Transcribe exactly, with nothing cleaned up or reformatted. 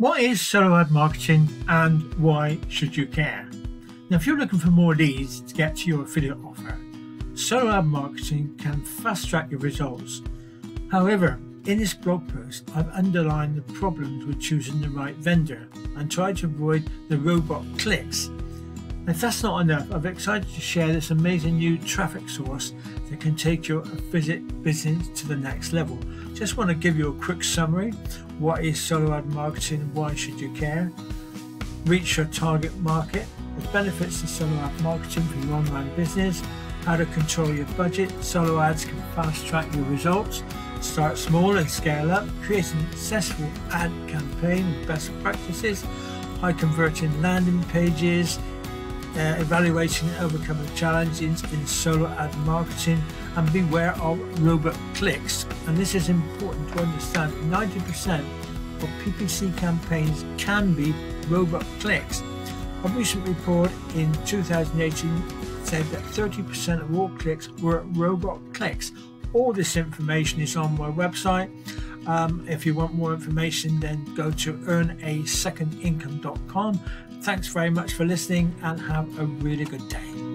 What is solo ad marketing and why should you care? Now, if you're looking for more leads to get to your affiliate offer, solo ad marketing can fast track your results. However, in this blog post, I've underlined the problems with choosing the right vendor and tried to avoid the robot clicks. If that's not enough, I'm excited to share this amazing new traffic source that can take your affiliate business to the next level. Just want to give you a quick summary. What is solo ad marketing and why should you care? Reach your target market, the benefits of solo ad marketing for your online business, how to control your budget, solo ads can fast track your results, start small and scale up, create an accessible ad campaign with best practices, high converting landing pages, Uh, evaluating and overcoming challenges in solo ad marketing, and beware of robot clicks. And this is important to understand. ninety percent of P P C campaigns can be robot clicks. A recent report in two thousand eighteen said that thirty percent of all clicks were robot clicks. All this information is on my website. Um, if you want more information, then go to earn a second income dot com. Thanks very much for listening and have a really good day.